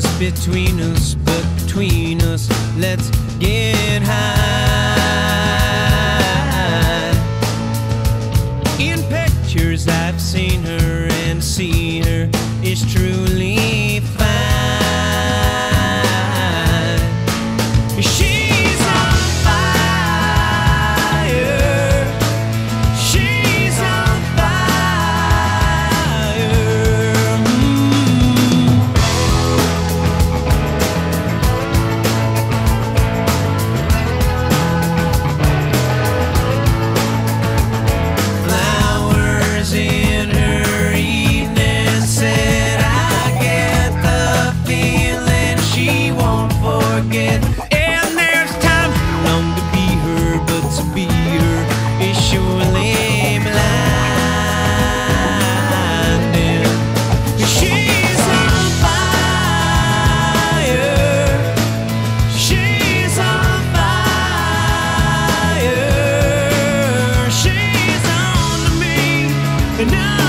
just between us, between us. Let's get high. In pictures I've seen her, and see her is truly fine. She's on fire. She's on fire. Flowers in her evening said, I get the feeling she won't forget. And there's time long to be her, but to be her is surely blinding. She's on fire. She's on fire. She's on to me. And I